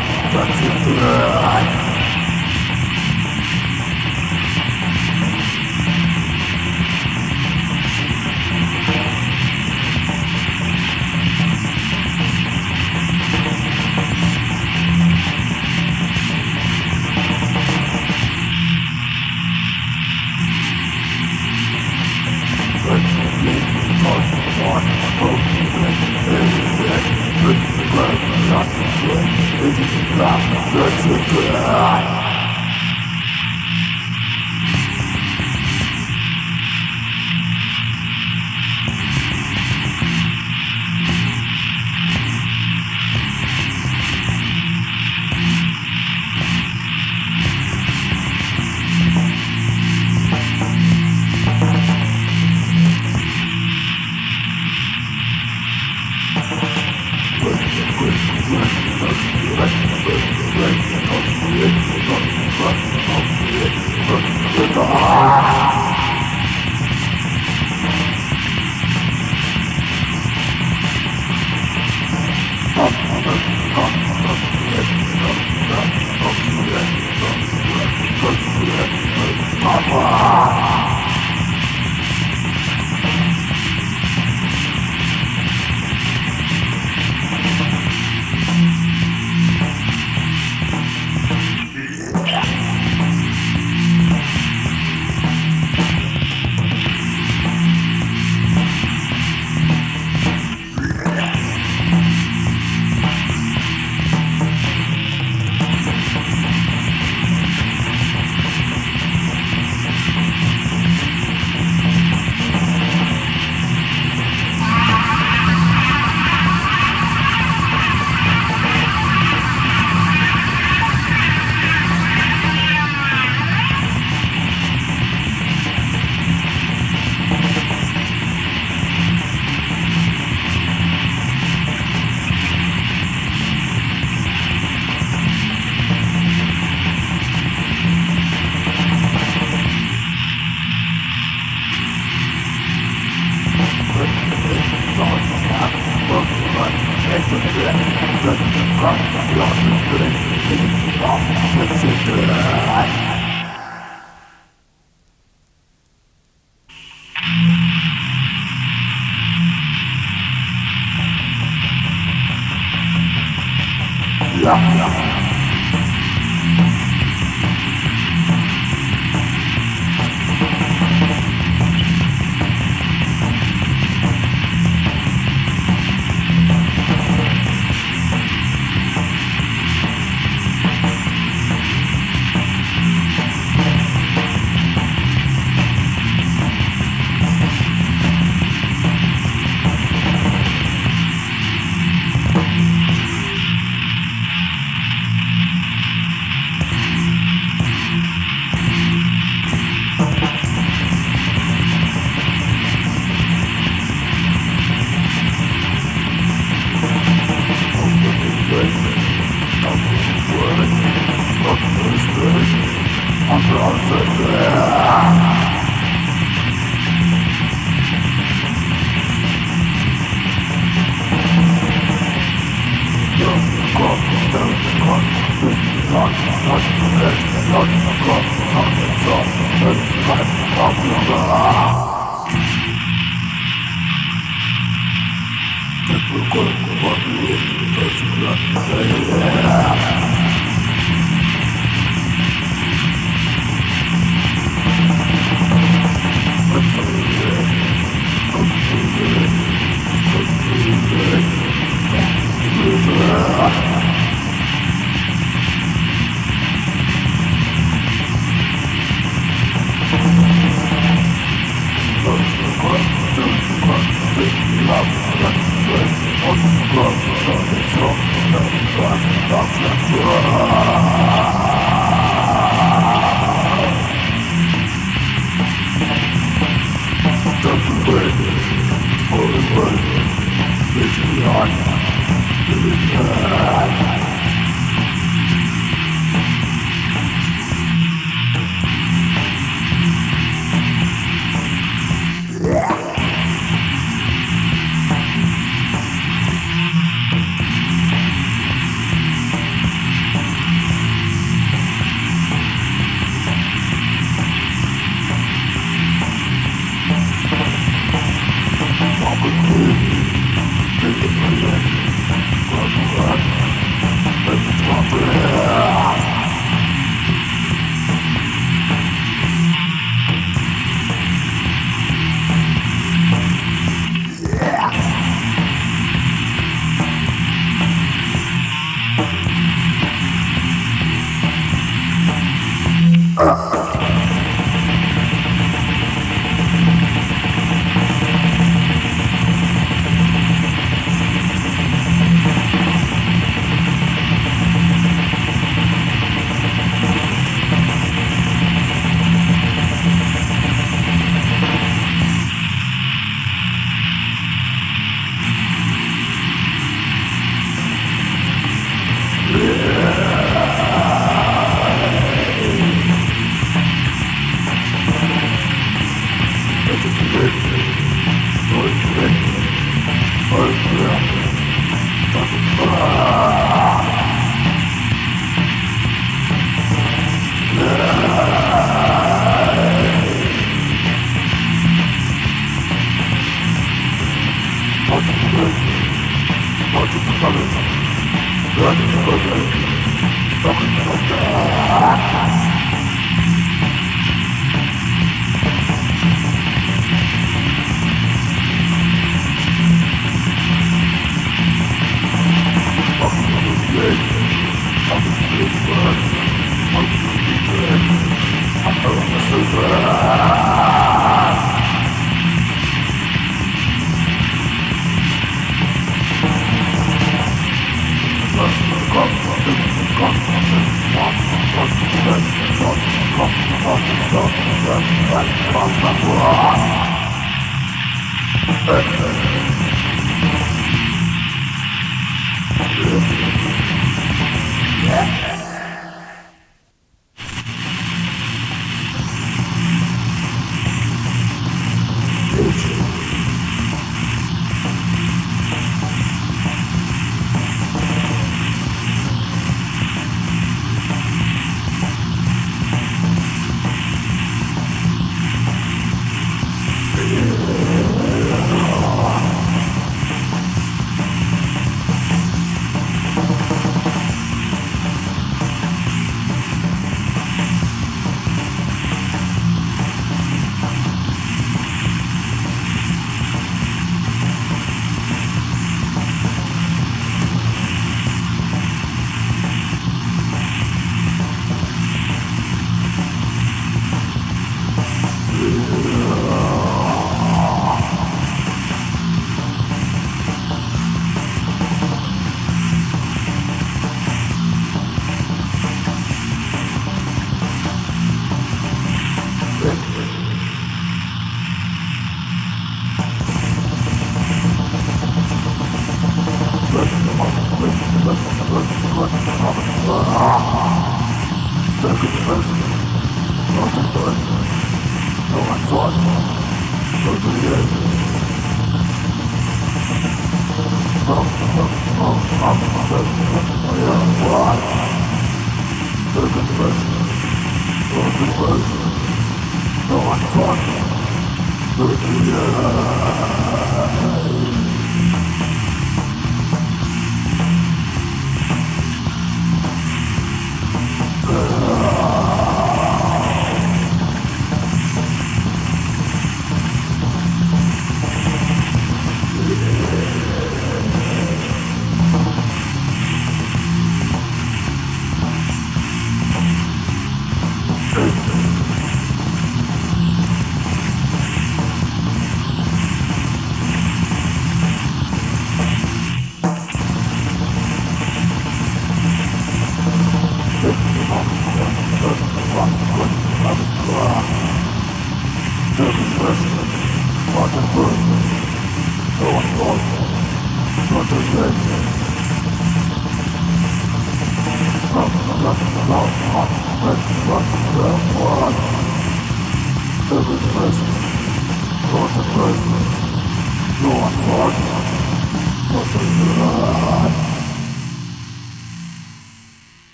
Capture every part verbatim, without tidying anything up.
Blood.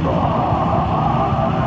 Right.